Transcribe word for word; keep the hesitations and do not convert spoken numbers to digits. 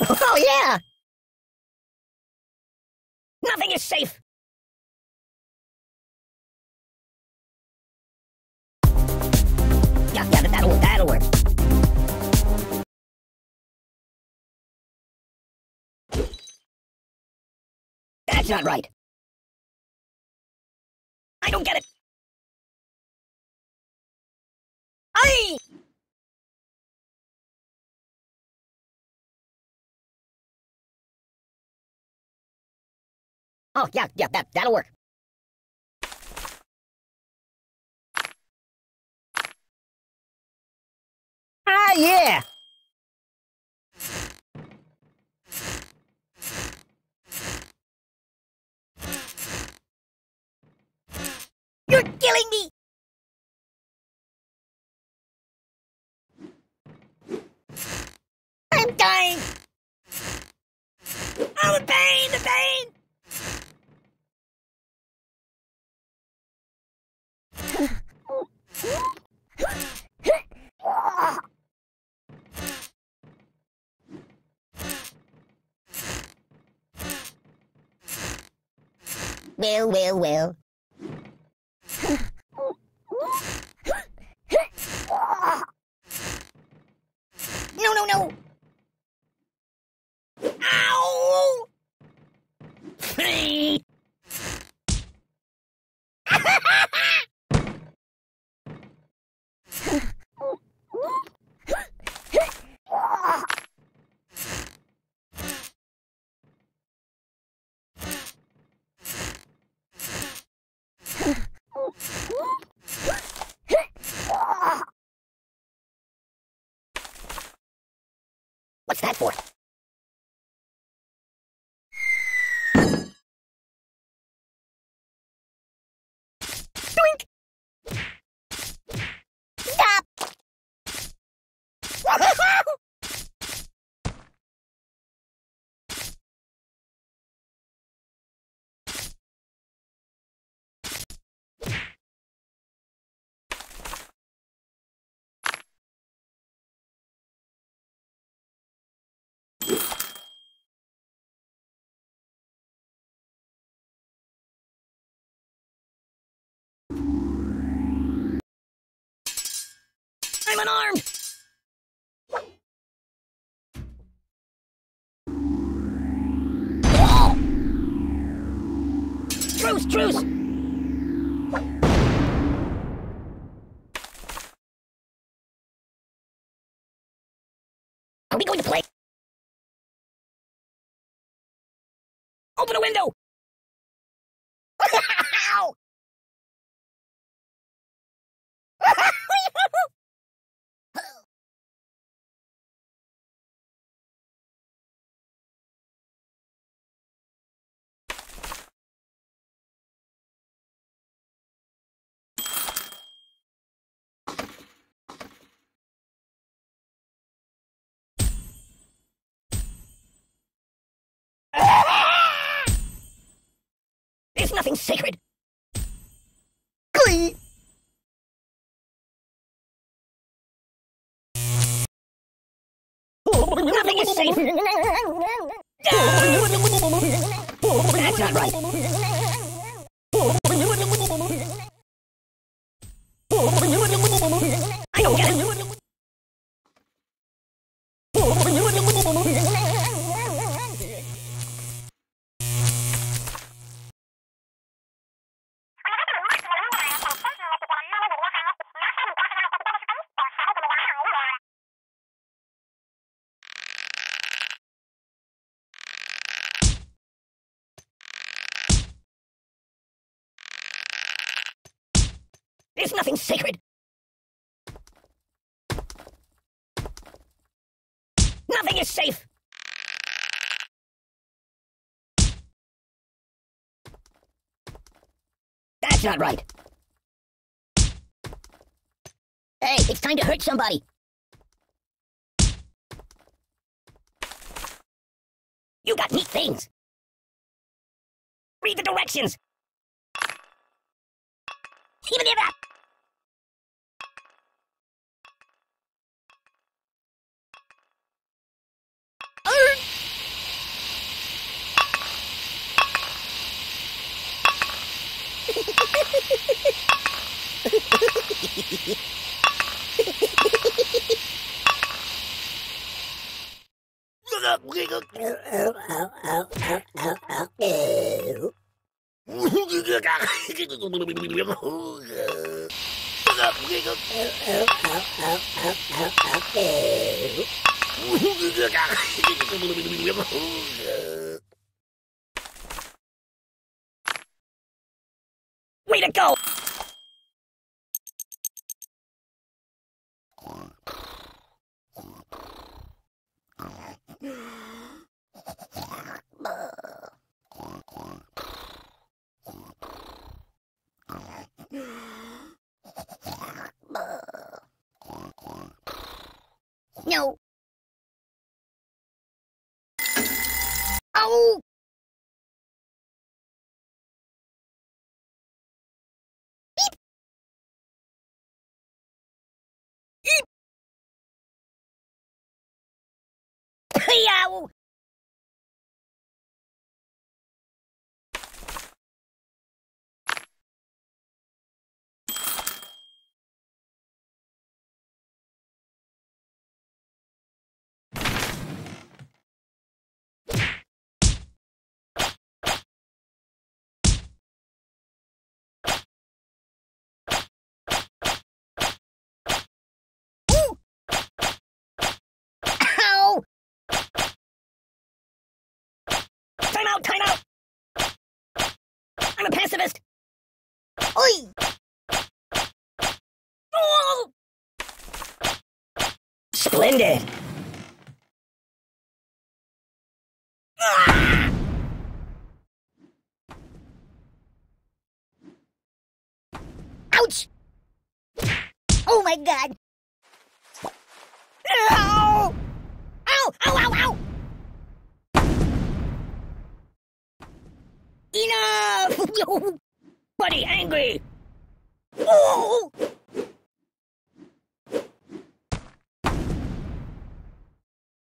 Oh, yeah! Nothing is safe! Yeah, yeah, that'll, that'll work. That's not right. I don't get it. Aye! Oh, yeah, yeah, that, that'll work. Ah, yeah! You're killing me! I'm dying! Oh, the pain, the pain! Well, well, well. No, no, no! Ow! Hey! What's that for? Doink! Stop! I'm unarmed! Oh. Truce, truce! Are we going to play? Open a window! There's nothing sacred! Glee! Nothing is safe! That's not right! I don't get it! There's nothing sacred! Nothing is safe! That's not right! Hey, it's time to hurt somebody! You got neat things! Read the directions! Even if that! Oh! Way to go! No. Oh. Beep. Beep. Hey-ow. Time out! Time out! I'm a pacifist! Oi! Oh! Splendid! Ah! Ouch! Oh my god! Ow! Ow! Ow! Ow! Ow! Enough! Buddy, angry! Oh!